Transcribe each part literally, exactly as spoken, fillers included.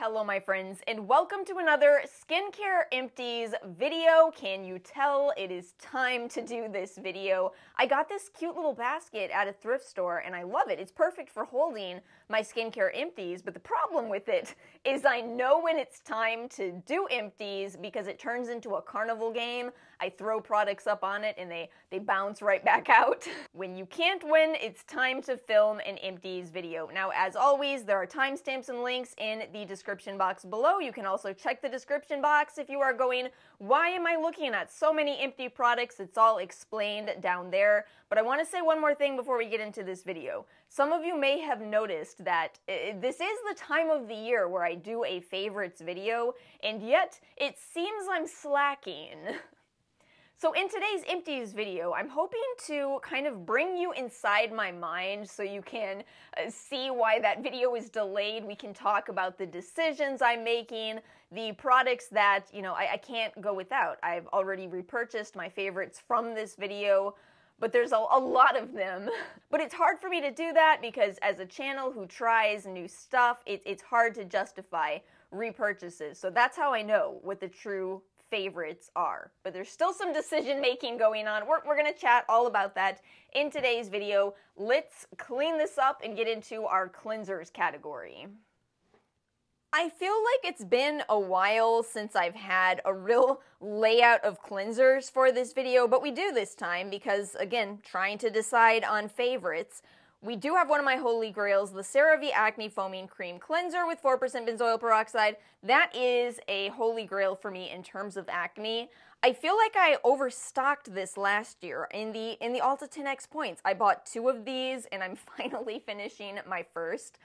Hello my friends and welcome to another Skincare Empties video. Can you tell it is time to do this video? I got this cute little basket at a thrift store and I love it. It's perfect for holding my Skincare Empties, but the problem with it is I know when it's time to do empties because it turns into a carnival game. I throw products up on it and they, they bounce right back out. When you can't win, it's time to film an empties video. Now as always, there are timestamps and links in the description description box below. You can also check the description box if you are going, why am I looking at so many empty products? It's all explained down there. But I want to say one more thing before we get into this video. Some of you may have noticed that uh, this is the time of the year where I do a favorites video, and yet it seems I'm slacking. So in today's empties video, I'm hoping to kind of bring you inside my mind so you can uh, see why that video is delayed. We can talk about the decisions I'm making, the products that, you know, I, I can't go without. I've already repurchased my favorites from this video, but there's a, a lot of them. But it's hard for me to do that because as a channel who tries new stuff, it, it's hard to justify repurchases. So that's how I know what the true favorites are, but there's still some decision making going on. We're, we're gonna chat all about that in today's video. Let's clean this up and get into our cleansers category. I feel like it's been a while since I've had a real layout of cleansers for this video, but we do this time because, again, trying to decide on favorites. We do have one of my holy grails, the CeraVe Acne Foaming Cream Cleanser with four percent benzoyl peroxide. That is a holy grail for me in terms of acne. I feel like I overstocked this last year in the in the Ulta ten X points. I bought two of these and I'm finally finishing my first.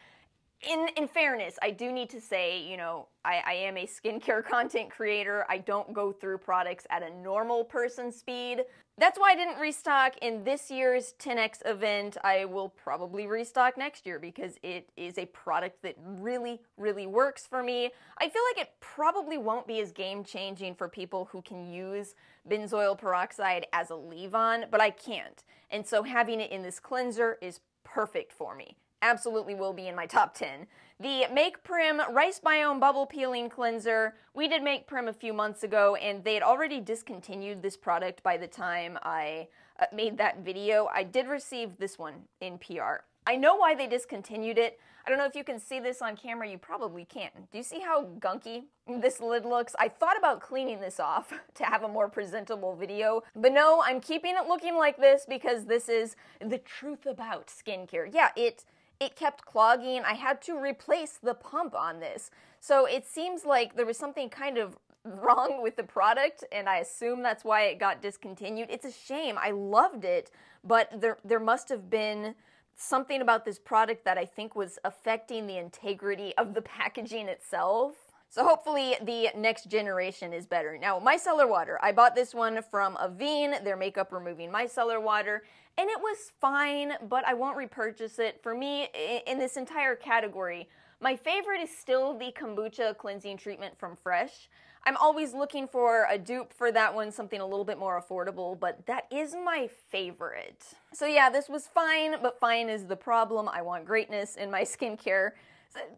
In, in fairness, I do need to say, you know, I, I am a skincare content creator. I don't go through products at a normal person speed. That's why I didn't restock in this year's ten X event. I will probably restock next year because it is a product that really, really works for me. I feel like it probably won't be as game-changing for people who can use benzoyl peroxide as a leave-on, but I can't. And so having it in this cleanser is perfect for me. Absolutely will be in my top ten. The MakePrim Rice Biome Bubble Peeling Cleanser. We did MakePrim a few months ago, and they had already discontinued this product by the time I uh, made that video. I did receive this one in P R. I know why they discontinued it. I don't know if you can see this on camera. You probably can't. Do you see how gunky this lid looks? I thought about cleaning this off to have a more presentable video, but no, I'm keeping it looking like this because this is the truth about skincare. Yeah, it... It kept clogging. I had to replace the pump on this. So it seems like there was something kind of wrong with the product, and I assume that's why it got discontinued. It's a shame. I loved it, but there, there must have been something about this product that I think was affecting the integrity of the packaging itself. So hopefully the next generation is better. Now, micellar water. I bought this one from Avène, their makeup removing micellar water, and it was fine, but I won't repurchase it. For me, in this entire category, my favorite is still the Kombucha Cleansing Treatment from Fresh. I'm always looking for a dupe for that one, something a little bit more affordable, but that is my favorite. So yeah, this was fine, but fine is the problem. I want greatness in my skincare.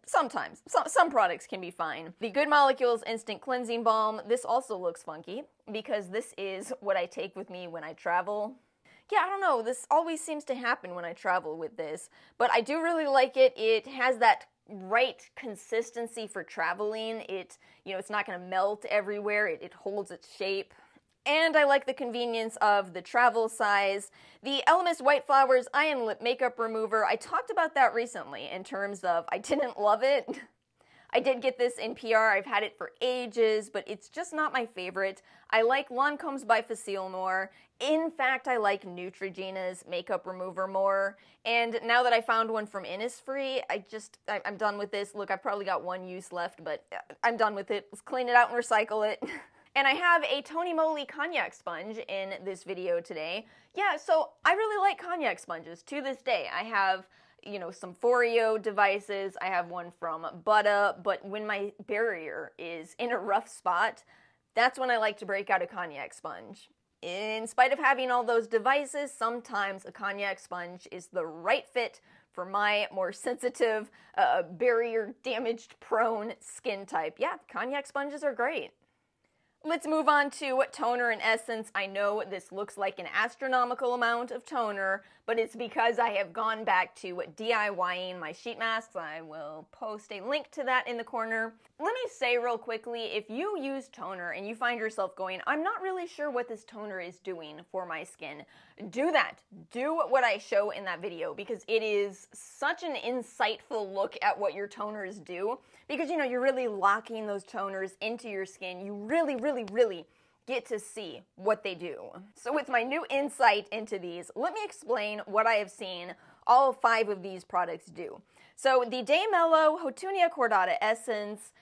Sometimes. Some, some products can be fine. The Good Molecules Instant Cleansing Balm. This also looks funky because this is what I take with me when I travel. Yeah, I don't know. This always seems to happen when I travel with this, but I do really like it. It has that right consistency for traveling. It, you know, it's not going to melt everywhere. It, it holds its shape. And I like the convenience of the travel size. The Elemis White Flowers Eye and Lip Makeup Remover, I talked about that recently in terms of I didn't love it. I did get this in P R, I've had it for ages, but it's just not my favorite. I like Lancome's by Facile more. In fact, I like Neutrogena's makeup remover more. And now that I found one from Innisfree, I just, I, I'm done with this. Look, I've probably got one use left, but I'm done with it. Let's clean it out and recycle it. And I have a Tony Moly Konjac sponge in this video today. Yeah, so I really like Konjac sponges to this day. I have, you know, some Foreo devices. I have one from Butta, but when my barrier is in a rough spot, that's when I like to break out a Konjac sponge. In spite of having all those devices, sometimes a Konjac sponge is the right fit for my more sensitive, uh, barrier damaged prone skin type. Yeah, cognac sponges are great. Let's move on to toner and essence. I know this looks like an astronomical amount of toner, but it's because I have gone back to DIYing my sheet masks. I will post a link to that in the corner. Let me say real quickly, if you use toner and you find yourself going, I'm not really sure what this toner is doing for my skin, do that. Do what I show in that video, because it is such an insightful look at what your toners do, because, you know, you're really locking those toners into your skin. You really, really really get to see what they do. So with my new insight into these, let me explain what I have seen all five of these products do. So the Daymello Hotunia Cordata Essence,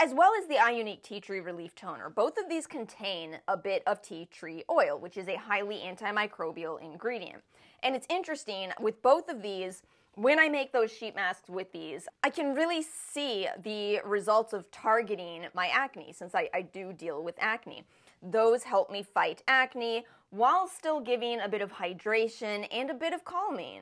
as well as the iunique Tea Tree Relief Toner, both of these contain a bit of tea tree oil, which is a highly antimicrobial ingredient. And it's interesting, with both of these, when I make those sheet masks with these, I can really see the results of targeting my acne, since I, I do deal with acne. Those help me fight acne while still giving a bit of hydration and a bit of calming.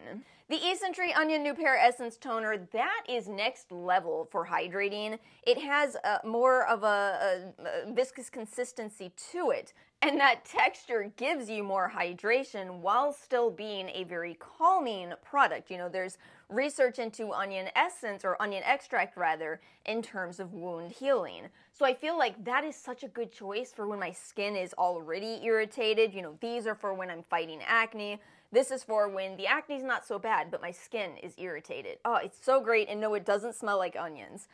The Isntree Onion New Pear Essence Toner, that is next level for hydrating. It has a, more of a, a, a viscous consistency to it, and that texture gives you more hydration while still being a very calming product. You know, there's research into onion essence, or onion extract rather, in terms of wound healing. So I feel like that is such a good choice for when my skin is already irritated. You know, these are for when I'm fighting acne. This is for when the acne's not so bad, but my skin is irritated. Oh, it's so great, and no, it doesn't smell like onions.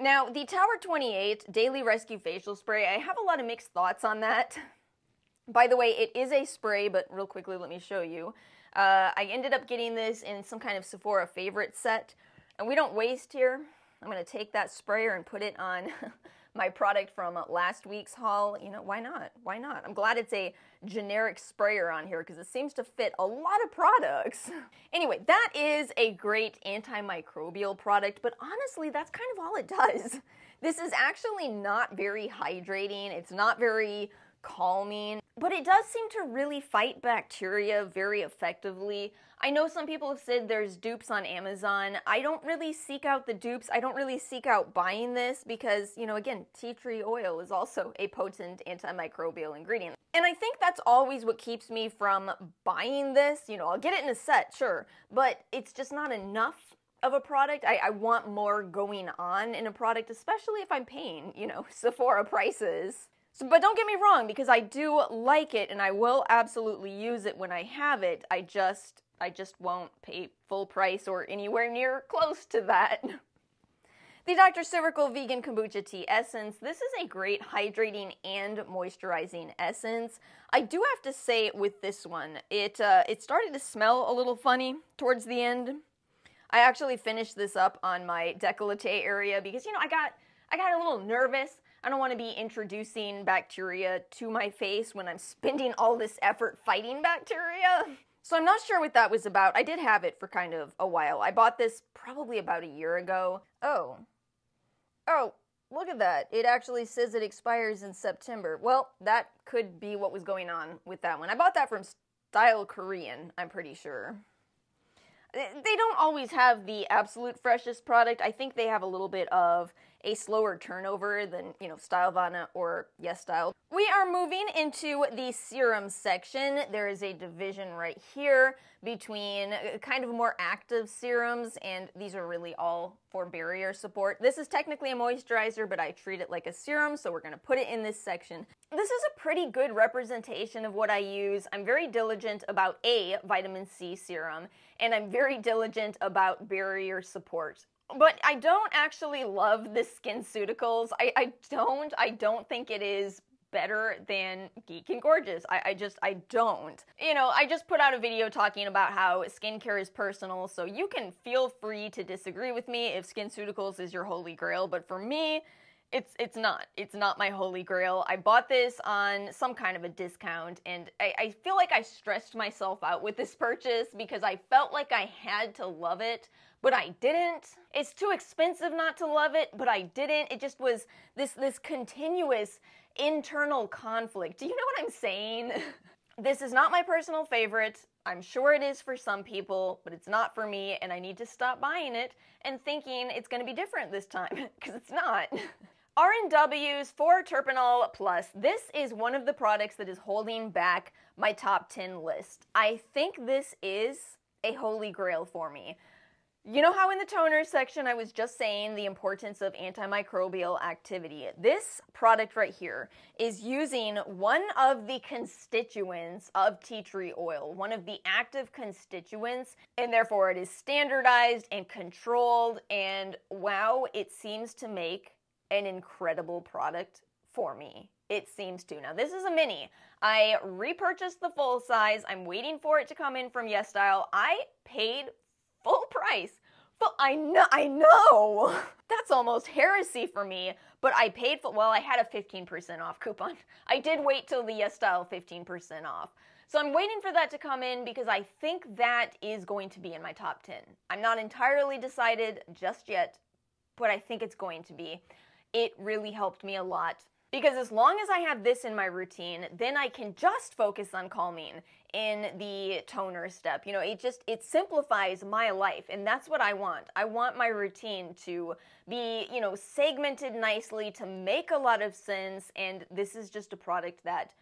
Now, the Tower twenty-eight Daily Rescue Facial Spray, I have a lot of mixed thoughts on that. By the way, it is a spray, but real quickly, let me show you. Uh, I ended up getting this in some kind of Sephora favorite set, and we don't waste here. I'm gonna take that sprayer and put it on my product from last week's haul. You know, why not? Why not? I'm glad it's a generic sprayer on here, because it seems to fit a lot of products. Anyway, that is a great antimicrobial product, but honestly, that's kind of all it does. This is actually not very hydrating. It's not very calming, but it does seem to really fight bacteria very effectively. I know some people have said there's dupes on Amazon. I don't really seek out the dupes. I don't really seek out buying this because, you know, again, tea tree oil is also a potent antimicrobial ingredient. And I think that's always what keeps me from buying this. You know, I'll get it in a set, sure, but it's just not enough of a product. I, I want more going on in a product, especially if I'm paying, you know, Sephora prices. So, but don't get me wrong, because I do like it and I will absolutely use it when I have it. I just, I just won't pay full price or anywhere near close to that. The Doctor Ceuracle Vegan Kombucha Tea Essence, this is a great hydrating and moisturizing essence. I do have to say with this one, it, uh, it started to smell a little funny towards the end. I actually finished this up on my décolleté area because, you know, I got, I got a little nervous. I don't want to be introducing bacteria to my face when I'm spending all this effort fighting bacteria. So I'm not sure what that was about. I did have it for kind of a while. I bought this probably about a year ago. Oh. Oh, look at that. It actually says it expires in September. Well, that could be what was going on with that one. I bought that from Style Korean, I'm pretty sure. They don't always have the absolute freshest product. I think they have a little bit of a slower turnover than, you know, Stylevana or YesStyle. We are moving into the serum section. There is a division right here between kind of more active serums, and these are really all for barrier support. This is technically a moisturizer, but I treat it like a serum, so we're gonna put it in this section. This is a pretty good representation of what I use. I'm very diligent about a vitamin C serum, and I'm very diligent about barrier support. But I don't actually love the SkinCeuticals. I, I don't. I don't think it is better than Geek and Gorgeous. I, I just, I don't. You know, I just put out a video talking about how skincare is personal, so you can feel free to disagree with me if SkinCeuticals is your holy grail, but for me, It's it's not. It's not my holy grail. I bought this on some kind of a discount, and I, I feel like I stressed myself out with this purchase because I felt like I had to love it, but I didn't. It's too expensive not to love it, but I didn't. It just was this, this continuous internal conflict. Do you know what I'm saying? This is not my personal favorite. I'm sure it is for some people, but it's not for me, and I need to stop buying it and thinking it's going to be different this time, because it's not. R N W's four terpineol Plus. This is one of the products that is holding back my top ten list. I think this is a holy grail for me. You know how in the toner section I was just saying the importance of antimicrobial activity? This product right here is using one of the constituents of tea tree oil, one of the active constituents, and therefore it is standardized and controlled, and wow, it seems to make an incredible product for me. It seems to. Now, this is a mini. I repurchased the full size. I'm waiting for it to come in from YesStyle. I paid full price. But I know, I know, that's almost heresy for me, but I paid for, well, I had a fifteen percent off coupon. I did wait till the YesStyle fifteen percent off. So I'm waiting for that to come in because I think that is going to be in my top ten. I'm not entirely decided just yet, but I think it's going to be. It really helped me a lot, because as long as I have this in my routine, then I can just focus on calming in the toner step. You know, it just, it simplifies my life, and that's what I want. I want my routine to be, you know, segmented nicely, to make a lot of sense, and this is just a product that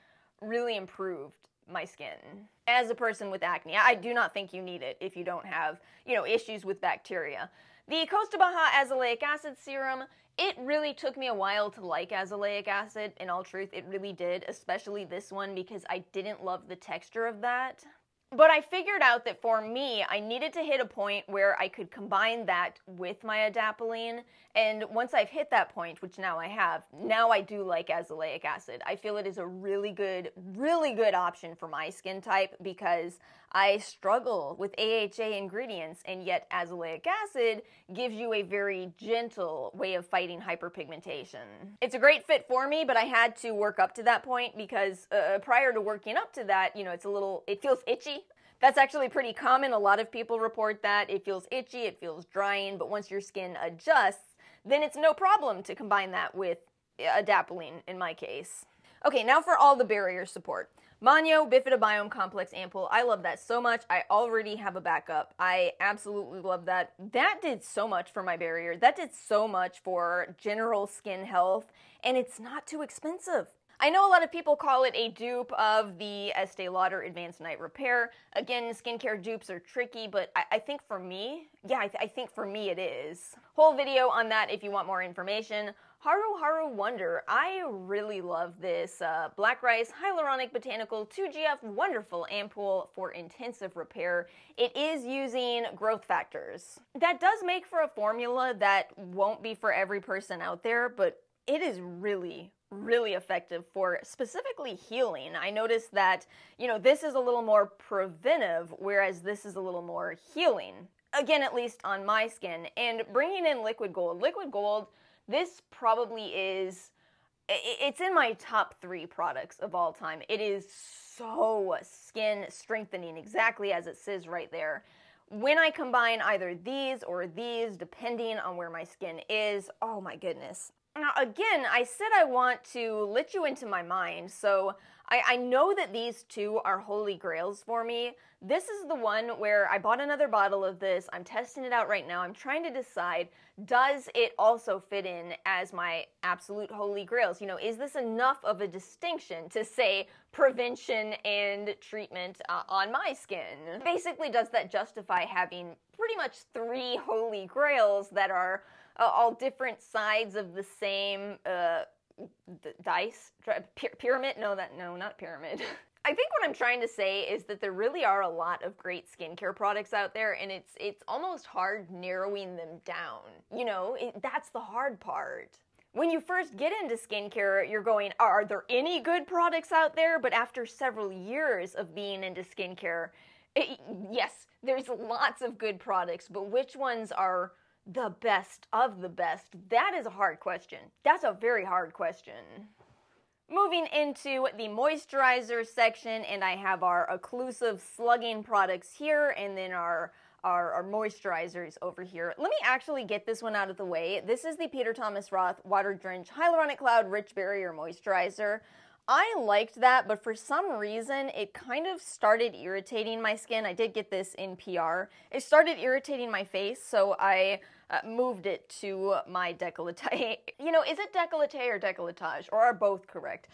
really improved my skin. As a person with acne, I do not think you need it if you don't have, you know, issues with bacteria. The Cos de Baha Azelaic Acid Serum, it really took me a while to like azelaic acid, in all truth, it really did, especially this one, because I didn't love the texture of that. But I figured out that for me, I needed to hit a point where I could combine that with my adapalene, and once I've hit that point, which now I have, now I do like azelaic acid. I feel it is a really good, really good option for my skin type, because I struggle with A H A ingredients, and yet azelaic acid gives you a very gentle way of fighting hyperpigmentation. It's a great fit for me, but I had to work up to that point, because uh, prior to working up to that, you know, it's a little, it feels itchy. That's actually pretty common. A lot of people report that. It feels itchy, it feels drying, but once your skin adjusts, then it's no problem to combine that with adapalene in my case. Okay, now for all the barrier support. Manyo Bifida Biome Complex Ampoule, I love that so much. I already have a backup. I absolutely love that. That did so much for my barrier. That did so much for general skin health, and it's not too expensive. I know a lot of people call it a dupe of the Estee Lauder Advanced Night Repair. Again, skincare dupes are tricky, but I, I think for me, yeah, I, th I think for me it is. Whole video on that if you want more information. Haru Haru Wonder, I really love this uh, black rice hyaluronic botanical two G F wonderful ampoule for intensive repair. It is using growth factors. That does make for a formula that won't be for every person out there, but it is really, really effective for specifically healing. I noticed that, you know, this is a little more preventive, whereas this is a little more healing. Again, at least on my skin. And bringing in Liquid Gold. Liquid Gold, this probably is, it's in my top three products of all time. It is so skin strengthening, exactly as it says right there. When I combine either these or these, depending on where my skin is, oh my goodness. Now again, I said I want to let you into my mind, so I, I know that these two are holy grails for me. This is the one where I bought another bottle of this, I'm testing it out right now, I'm trying to decide, does it also fit in as my absolute holy grails? You know, is this enough of a distinction to say prevention and treatment uh, on my skin? Basically, does that justify having pretty much three holy grails that are Uh, all different sides of the same uh, dice pyramid? No, that no, not pyramid. I think what I'm trying to say is that there really are a lot of great skincare products out there, and it's it's almost hard narrowing them down. You know, it, that's the hard part. When you first get into skincare, you're going, are there any good products out there? But after several years of being into skincare, it, yes, there's lots of good products, but which ones are the best of the best? That is a hard question. That's a very hard question. Moving into the moisturizer section, and I have our occlusive slugging products here, and then our, our, our moisturizers over here. Let me actually get this one out of the way. This is the Peter Thomas Roth Water Drench Hyaluronic Cloud Rich Barrier Moisturizer. I liked that, but for some reason, it kind of started irritating my skin. I did get this in P R. It started irritating my face, so I uh, moved it to my décolleté. You know, is it décolleté or décolletage, or are both correct?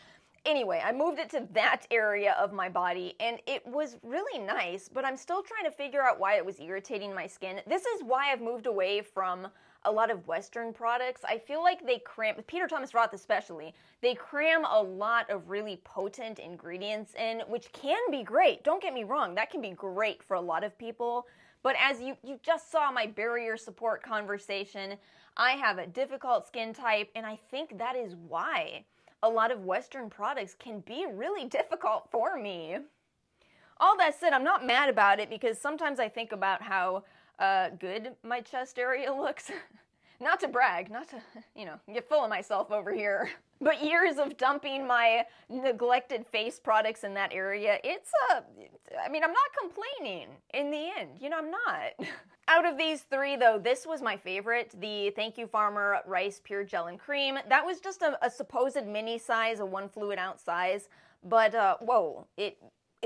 Anyway, I moved it to that area of my body, and it was really nice, but I'm still trying to figure out why it was irritating my skin. This is why I've moved away from a lot of Western products. I feel like they cram, Peter Thomas Roth especially, they cram a lot of really potent ingredients in, which can be great. Don't get me wrong, that can be great for a lot of people. But as you, you just saw my barrier support conversation, I have a difficult skin type, and I think that is why a lot of Western products can be really difficult for me. All that said, I'm not mad about it because sometimes I think about how Uh, good my chest area looks. Not to brag, not to, you know, get full of myself over here. But years of dumping my neglected face products in that area, it's a, I mean, I'm not complaining in the end. You know, I'm not. Out of these three, though, this was my favorite. The Thank You Farmer Rice Pure Gel and Cream. That was just a, a supposed mini size, a one fluid ounce size. But, uh, whoa, it...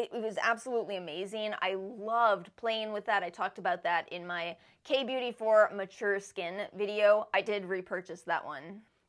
It was absolutely amazing. I loved playing with that. I talked about that in my K-Beauty for Mature Skin video. I did repurchase that one.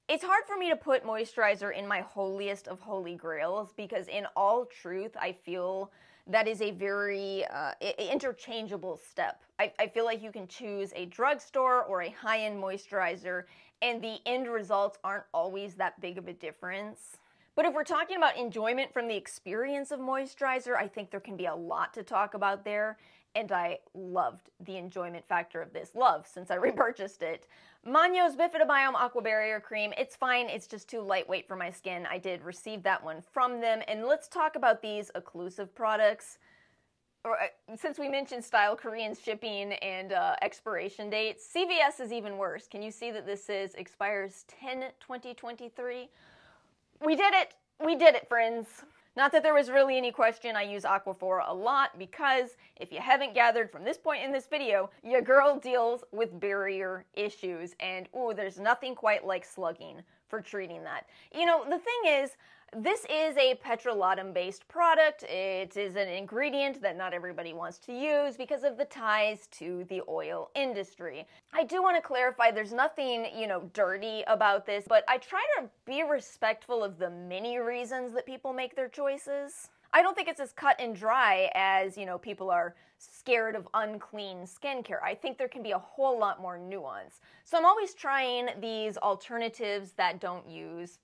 It's hard for me to put moisturizer in my holiest of holy grails because in all truth, I feel that is a very uh, interchangeable step. I, I feel like you can choose a drugstore or a high-end moisturizer and the end results aren't always that big of a difference. But if we're talking about enjoyment from the experience of moisturizer, I think there can be a lot to talk about there, and I loved the enjoyment factor of this. Love, since I repurchased it. Manyo's Bifida Biome Aqua Barrier Cream. It's fine, it's just too lightweight for my skin. I did receive that one from them, and let's talk about these occlusive products. Since we mentioned Style Korean shipping and uh, expiration dates, C V S is even worse. Can you see that this is expires ten twenty twenty-three? We did it! We did it, friends! Not that there was really any question, I use Aquaphor a lot because, if you haven't gathered from this point in this video, your girl deals with barrier issues, and ooh, there's nothing quite like slugging for treating that. You know, the thing is, this is a petrolatum-based product. It is an ingredient that not everybody wants to use because of the ties to the oil industry. I do want to clarify there's nothing, you know, dirty about this, but I try to be respectful of the many reasons that people make their choices. I don't think it's as cut and dry as, you know, people are scared of unclean skincare. I think there can be a whole lot more nuance. So I'm always trying these alternatives that don't use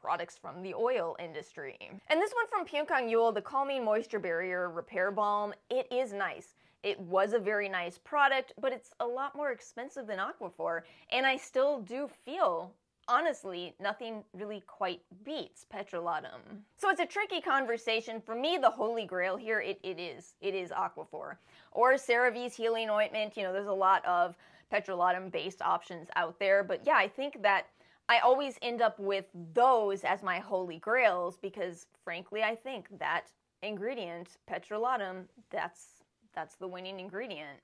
products from the oil industry. And this one from Pyunkang Yul, the Calming Moisture Barrier Repair Balm, it is nice. It was a very nice product, but it's a lot more expensive than Aquaphor, and I still do feel, honestly, nothing really quite beats petrolatum. So it's a tricky conversation. For me, the holy grail here, it, it is. It is Aquaphor. Or CeraVe's Healing Ointment, you know, there's a lot of petrolatum-based options out there, but yeah, I think that I always end up with those as my holy grails because, frankly, I think that ingredient, petrolatum, that's, that's the winning ingredient.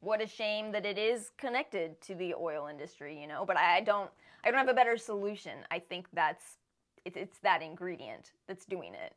What a shame that it is connected to the oil industry, you know, but I don't, I don't have a better solution. I think that's, it, it's that ingredient that's doing it.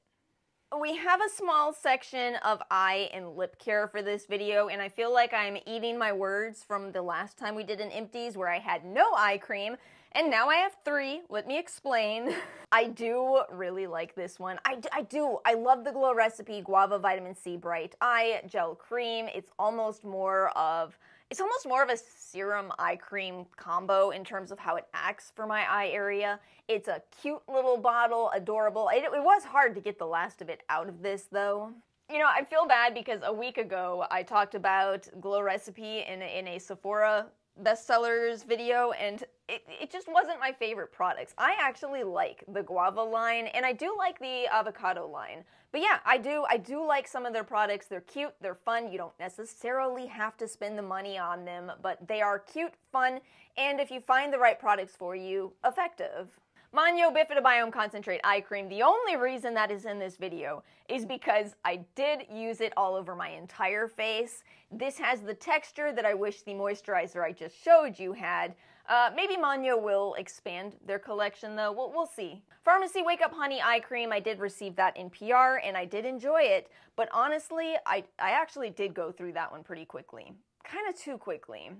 We have a small section of eye and lip care for this video, and I feel like I'm eating my words from the last time we did an empties where I had no eye cream, and now I have three. Let me explain. I do really like this one. I, d I do. I love the Glow Recipe Guava Vitamin C Bright Eye Gel Cream. It's almost more of, it's almost more of a serum eye cream combo in terms of how it acts for my eye area. It's a cute little bottle, adorable. It, it was hard to get the last of it out of this, though. You know, I feel bad because a week ago I talked about Glow Recipe in a, in a Sephora bestsellers video, and it, it just wasn't my favorite products. I actually like the guava line, and I do like the avocado line. But yeah, I do, I do like some of their products. They're cute, they're fun. You don't necessarily have to spend the money on them, but they are cute, fun, and if you find the right products for you, effective. Manyo Bifida Biome Concentrate Eye Cream. The only reason that is in this video is because I did use it all over my entire face. This has the texture that I wish the moisturizer I just showed you had. Uh, maybe Manyo will expand their collection, though. We'll, we'll see. Pharmacy Wake Up Honey Eye Cream. I did receive that in P R, and I did enjoy it. But honestly, I, I actually did go through that one pretty quickly. Kind of too quickly.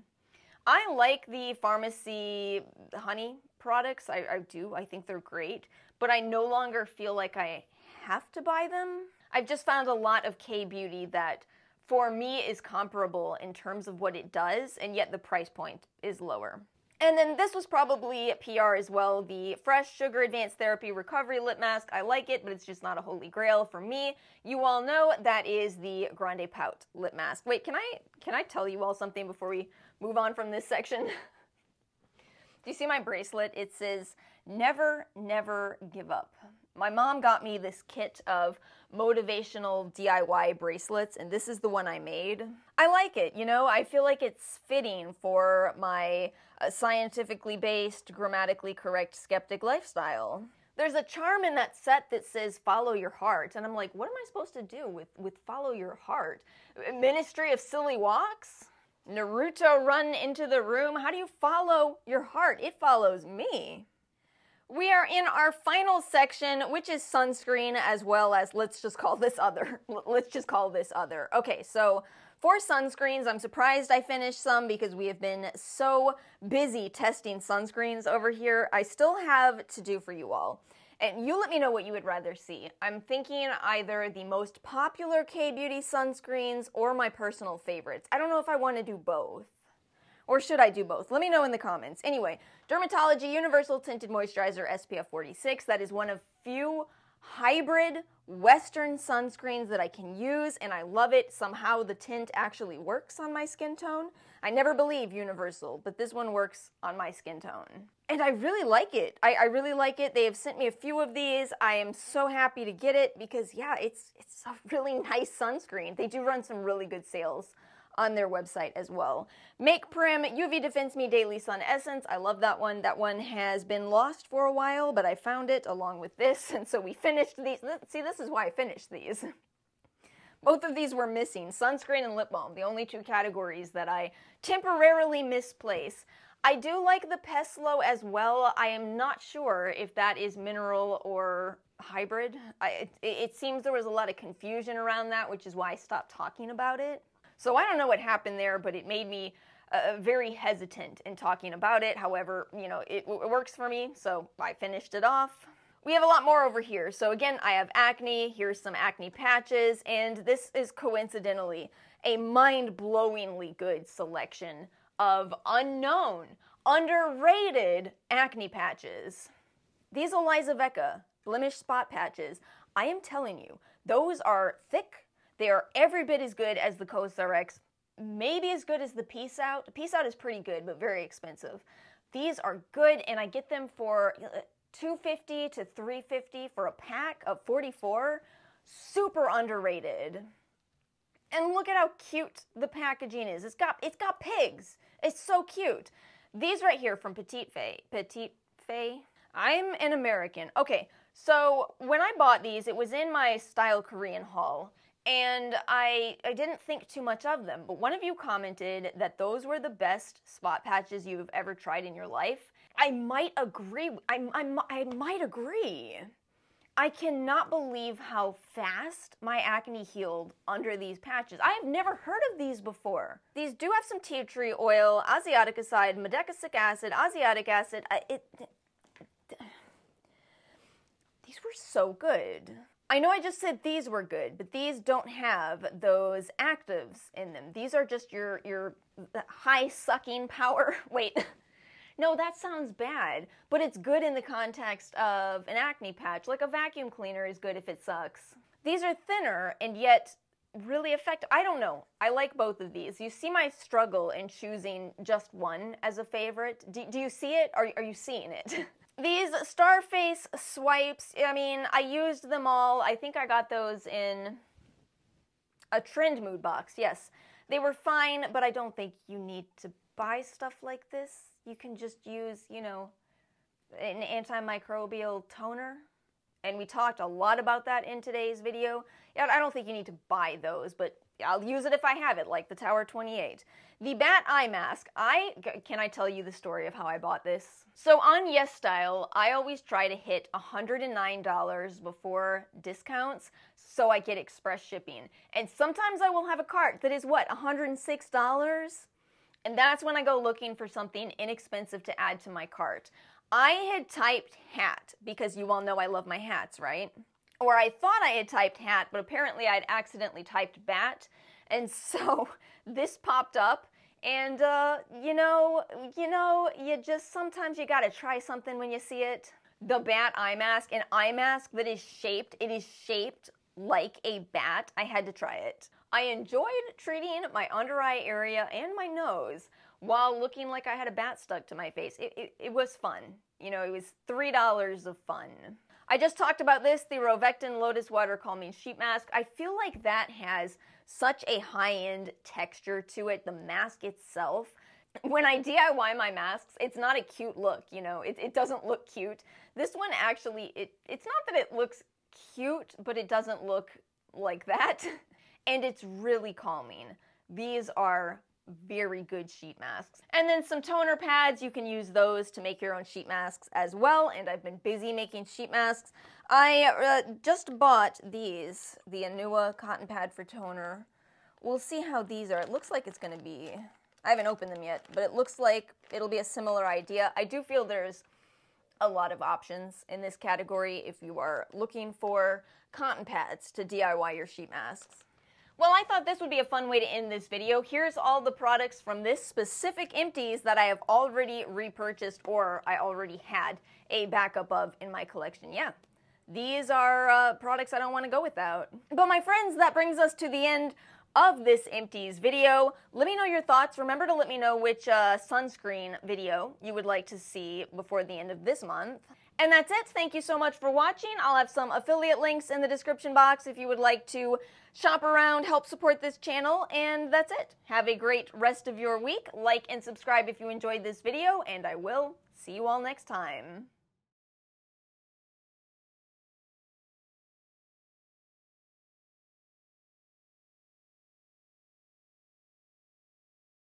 I like the pharmacy honey products. I, I do. I think they're great. But I no longer feel like I have to buy them. I've just found a lot of K-beauty that, for me, is comparable in terms of what it does, and yet the price point is lower. And then this was probably P R as well, the Fresh Sugar Advanced Therapy Recovery Lip Mask. I like it, but it's just not a holy grail for me. You all know that is the Grande Pout Lip Mask. Wait, can I, can I tell you all something before we move on from this section? Do you see my bracelet? It says, never, never give up. My mom got me this kit of motivational D I Y bracelets, and this is the one I made. I like it, you know? I feel like it's fitting for my uh, scientifically based, grammatically correct skeptic lifestyle. There's a charm in that set that says, follow your heart. And I'm like, what am I supposed to do with, with follow your heart? Ministry of Silly Walks? Naruto run into the room? How do you follow your heart? It follows me. We are in our final section, which is sunscreen, as well as, let's just call this other. Let's just call this other. Okay, so for sunscreens, I'm surprised I finished some because we have been so busy testing sunscreens over here. I still have to do for you all. And you let me know what you would rather see. I'm thinking either the most popular K-beauty sunscreens or my personal favorites. I don't know if I want to do both. Or should I do both? Let me know in the comments. Anyway, Dermatology Universal Tinted Moisturizer S P F forty-six. That is one of few hybrid Western sunscreens that I can use, and I love it. Somehow the tint actually works on my skin tone. I never believe Universal, but this one works on my skin tone. And I really like it. I, I really like it. They have sent me a few of these. I am so happy to get it because, yeah, it's, it's a really nice sunscreen. They do run some really good sales on their website as well. MakePrim U V Defends Me Daily Sun Essence. I love that one. That one has been lost for a while, but I found it along with this, and so we finished these. See, this is why I finished these. Both of these were missing. Sunscreen and lip balm, the only two categories that I temporarily misplace. I do like the Peslo as well. I am not sure if that is mineral or hybrid. I, it, it seems there was a lot of confusion around that, which is why I stopped talking about it. So I don't know what happened there, but it made me uh, very hesitant in talking about it. However, you know, it, it works for me, so I finished it off. We have a lot more over here. So again, I have acne, here's some acne patches, and this is coincidentally a mind-blowingly good selection of unknown, underrated acne patches. These Eliza Vecca blemish spot patches, I am telling you, those are thick. They are every bit as good as the Cos de Baha, maybe as good as the Peace Out. Peace Out is pretty good, but very expensive. These are good, and I get them for two fifty to three fifty for a pack of forty-four. Super underrated. And look at how cute the packaging is. It's got it's got pigs. It's so cute. These right here from Petite Fée. Petite Fée? I'm an American. Okay, so when I bought these, it was in my Style Korean haul. And I, I didn't think too much of them, but one of you commented that those were the best spot patches you've ever tried in your life. I might agree. I, I, I might agree. I cannot believe how fast my acne healed under these patches. I have never heard of these before. These do have some tea tree oil, asiaticide, medicasic acid, asiatic acid. I, it, it, these were so good. I know I just said these were good, but these don't have those actives in them. These are just your, your high sucking power. Wait, no, that sounds bad, but it's good in the context of an acne patch. Like a vacuum cleaner is good if it sucks. These are thinner and yet really effective. I don't know. I like both of these. You see my struggle in choosing just one as a favorite. Do, do you see it? Are, are you seeing it? These Starface swipes, I mean, I used them all. I think I got those in a trend mood box, yes. They were fine, but I don't think you need to buy stuff like this. You can just use, you know, an antimicrobial toner. And we talked a lot about that in today's video. I don't think you need to buy those, but I'll use it if I have it, like the Tower twenty-eight. The Bat Eye Mask, I, can I tell you the story of how I bought this? So on YesStyle, I always try to hit one hundred nine dollars before discounts so I get express shipping. And sometimes I will have a cart that is, what, one hundred six dollars? And that's when I go looking for something inexpensive to add to my cart. I had typed hat, because you all know I love my hats, right? Or I thought I had typed hat, but apparently I'd accidentally typed bat, and so this popped up, and uh, you know, you know, you just, sometimes you gotta try something when you see it. The Bat Eye Mask, an eye mask that is shaped, it is shaped like a bat. I had to try it. I enjoyed treating my under eye area and my nose while looking like I had a bat stuck to my face. It, it, it was fun. You know, it was three dollars of fun. I just talked about this, the Rovectin Lotus Water Calming Sheet Mask. I feel like that has such a high-end texture to it, the mask itself. When I D I Y my masks, it's not a cute look, you know, it, it doesn't look cute. This one actually, it, it's not that it looks cute, but it doesn't look like that. And it's really calming. These are very good sheet masks. And then some toner pads, you can use those to make your own sheet masks as well, and I've been busy making sheet masks. I uh, just bought these, the Anua cotton pad for toner. We'll see how these are. It looks like it's gonna be, I haven't opened them yet, but it looks like it'll be a similar idea. I do feel there's a lot of options in this category if you are looking for cotton pads to D I Y your sheet masks. Well, I thought this would be a fun way to end this video. Here's all the products from this specific empties that I have already repurchased or I already had a backup of in my collection. Yeah, these are uh, products I don't want to go without. But my friends, that brings us to the end of this empties video. Let me know your thoughts. Remember to let me know which uh, sunscreen video you would like to see before the end of this month. And that's it. Thank you so much for watching. I'll have some affiliate links in the description box if you would like to shop around, help support this channel, and that's it. Have a great rest of your week. Like and subscribe if you enjoyed this video, and I will see you all next time.